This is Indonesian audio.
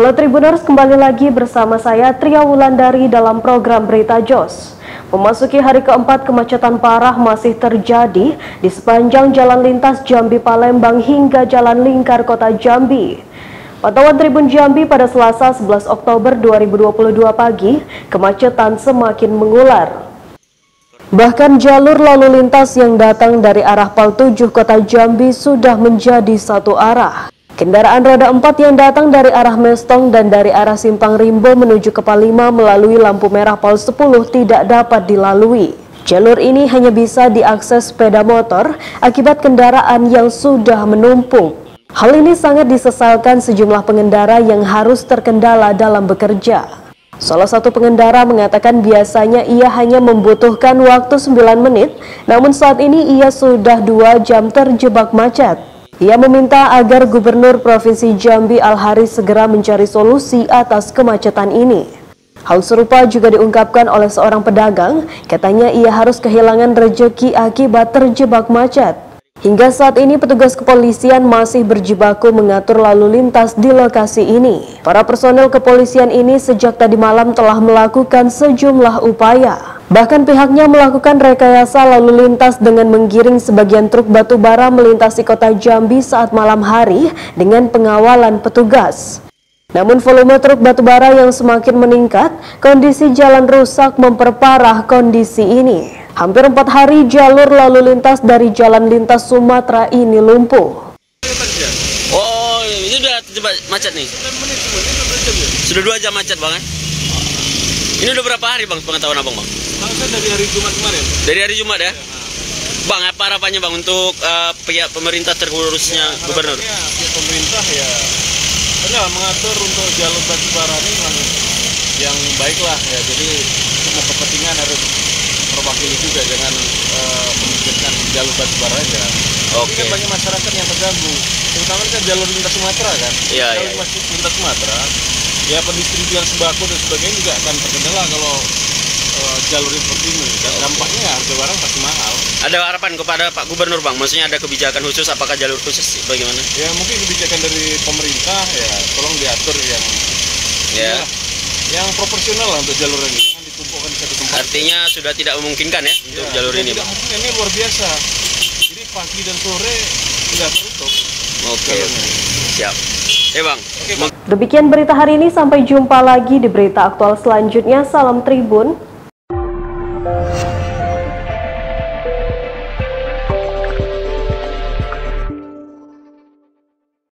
Halo Tribuners, kembali lagi bersama saya Tria Wulandari dalam program Berita JOS. Memasuki hari keempat, kemacetan parah masih terjadi di sepanjang Jalan Lintas Jambi Palembang hingga Jalan Lingkar Kota Jambi. Pantauan Tribun Jambi pada Selasa 11 Oktober 2022 pagi, kemacetan semakin mengular. Bahkan jalur lalu lintas yang datang dari arah Paal 7 Kota Jambi sudah menjadi satu arah. Kendaraan roda 4 yang datang dari arah Mestong dan dari arah Simpang Rimbo menuju Kepalima melalui lampu merah Paal 10 tidak dapat dilalui. Jalur ini hanya bisa diakses sepeda motor akibat kendaraan yang sudah menumpuk. Hal ini sangat disesalkan sejumlah pengendara yang harus terkendala dalam bekerja. Salah satu pengendara mengatakan biasanya ia hanya membutuhkan waktu 9 menit, namun saat ini ia sudah 2 jam terjebak macet. Ia meminta agar Gubernur Provinsi Jambi Al Haris segera mencari solusi atas kemacetan ini. Hal serupa juga diungkapkan oleh seorang pedagang, katanya ia harus kehilangan rejeki akibat terjebak macet. Hingga saat ini petugas kepolisian masih berjibaku mengatur lalu lintas di lokasi ini. Para personel kepolisian ini sejak tadi malam telah melakukan sejumlah upaya. Bahkan pihaknya melakukan rekayasa lalu lintas dengan menggiring sebagian truk batu bara melintasi kota Jambi saat malam hari dengan pengawalan petugas. Namun volume truk batu bara yang semakin meningkat, kondisi jalan rusak memperparah kondisi ini. Hampir 4 hari jalur lalu lintas dari Jalan Lintas Sumatera ini lumpuh. Oh, ini sudah terjebak macet nih. Sudah 2 jam macet, Bang. Ini udah berapa hari, Bang, pengetahuan Abang, Bang? Dari hari Jumat kemarin. Dari hari Jumat ya? Bang, apa harapannya, Bang, untuk pihak pemerintah terkhususnya Gubernur? Pemerintah ya mengatur untuk jalur batu bara ini yang baiklah ya. Jadi semua kepentingan harus terwakili juga dengan memikirkan jalur batu bara aja. Oke. Kan banyak masyarakat yang terganggu, terutama kan jalur lintas Sumatera kan. Iya. Jalur lintas Sumatera, ya pendistribusian sembako dan sebagainya juga akan terkendala kalau jalur seperti ini. Dan dampaknya harga barang pasti mahal. Ada harapan kepada Pak Gubernur, Bang? Maksudnya ada kebijakan khusus, apakah jalur khusus bagaimana? Ya mungkin kebijakan dari pemerintah ya, tolong diatur yang proporsional lah untuk jalur ini. Jangan ditumpukan di satu tempat. Artinya sudah tidak memungkinkan ya untuk jalur ini, Bang? Ini luar biasa. Jadi pagi dan sore sudah tutup. Oke. Siap. Bang. Oke, Bang. Demikian berita hari ini, sampai jumpa lagi di berita aktual selanjutnya. Salam Tribun.